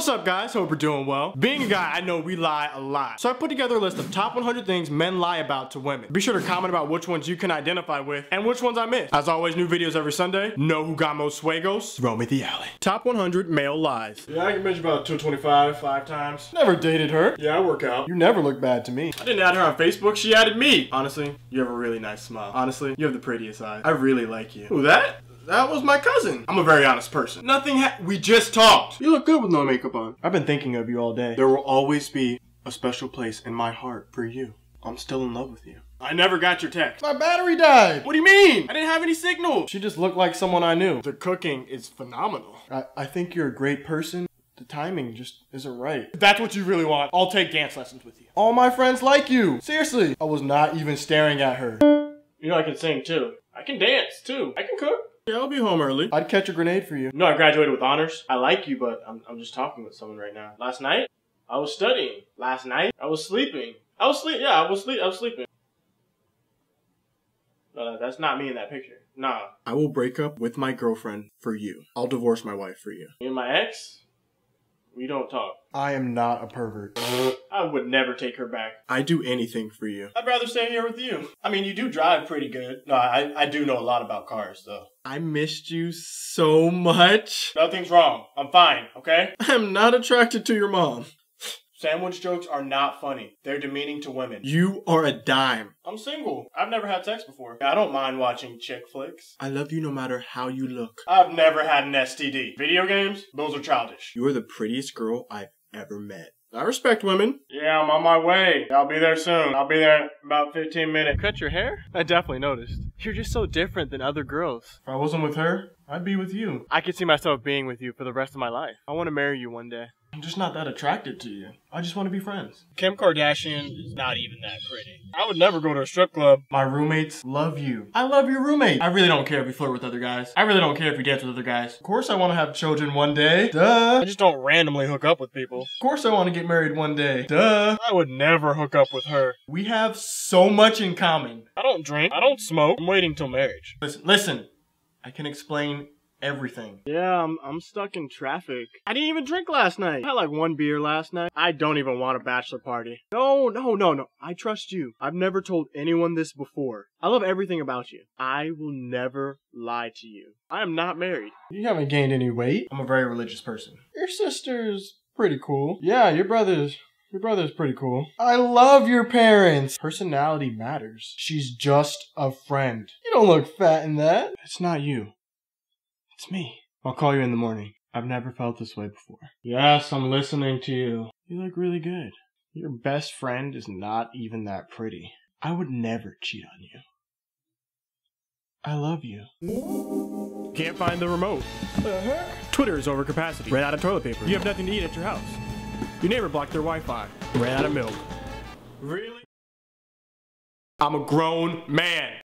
What's up, guys? Hope you're doing well. Being a guy, I know we lie a lot. So I put together a list of top 100 things men lie about to women. Be sure to comment about which ones you can identify with and which ones I missed. As always, new videos every Sunday. No Jugamos Juegos. Roll me the alley. Top 100 male lies. Yeah, I can mention about 225, 5 times. Never dated her. Yeah, I work out. You never look bad to me. I didn't add her on Facebook. She added me. Honestly, you have a really nice smile. Honestly, you have the prettiest eyes. I really like you. Who that? That was my cousin. I'm a very honest person. We just talked. You look good with no makeup on. I've been thinking of you all day. There will always be a special place in my heart for you. I'm still in love with you. I never got your text. My battery died. What do you mean? I didn't have any signal. She just looked like someone I knew. The cooking is phenomenal. I think you're a great person. The timing just isn't right. If that's what you really want, I'll take dance lessons with you. All my friends like you. Seriously. I was not even staring at her. You know I can sing too. I can dance too. I can cook. Yeah, I'll be home early. I'd catch a grenade for you. No, I graduated with honors. I like you, but I'm just talking with someone right now. Last night, I was studying. Last night, I was sleeping. I was sleeping. No, that's not me in that picture. Nah. I will break up with my girlfriend for you. I'll divorce my wife for you. Me and my ex? We don't talk. I am not a pervert. I would never take her back. I do anything for you. I'd rather stay here with you. I mean, you do drive pretty good. No, I do know a lot about cars, though. I missed you so much. Nothing's wrong. I'm fine, okay? I'm not attracted to your mom. Sandwich jokes are not funny. They're demeaning to women. You are a dime. I'm single. I've never had sex before. I don't mind watching chick flicks. I love you no matter how you look. I've never had an STD. Video games? Those are childish. You are the prettiest girl I've ever met. I respect women. Yeah, I'm on my way. I'll be there soon. I'll be there in about 15 minutes. Cut your hair? I definitely noticed. You're just so different than other girls. If I wasn't with her, I'd be with you. I could see myself being with you for the rest of my life. I want to marry you one day. I'm just not that attracted to you. I just want to be friends. Kim Kardashian is not even that pretty. I would never go to a strip club. My roommates love you. I love your roommate. I really don't care if you flirt with other guys. I really don't care if you dance with other guys. Of course I want to have children one day. Duh. I just don't randomly hook up with people. Of course I want to get married one day. Duh. I would never hook up with her. We have so much in common. I don't drink. I don't smoke. I'm waiting till marriage. Listen. I can explain everything. Yeah, I'm stuck in traffic. I didn't even drink last night. I had like one beer last night. I don't even want a bachelor party. No. I trust you. I've never told anyone this before. I love everything about you. I will never lie to you. I am not married. You haven't gained any weight. I'm a very religious person. Your sister's pretty cool. Yeah, your brother's pretty cool. I love your parents. Personality matters. She's just a friend. You don't look fat in that. It's not you. It's me. I'll call you in the morning. I've never felt this way before. Yes, I'm listening to you. You look really good. Your best friend is not even that pretty. I would never cheat on you. I love you. Can't find the remote. Twitter is over capacity. Ran out of toilet paper. You have nothing to eat at your house. Your neighbor blocked their Wi-Fi. Ran out of milk. Really? I'm a grown man.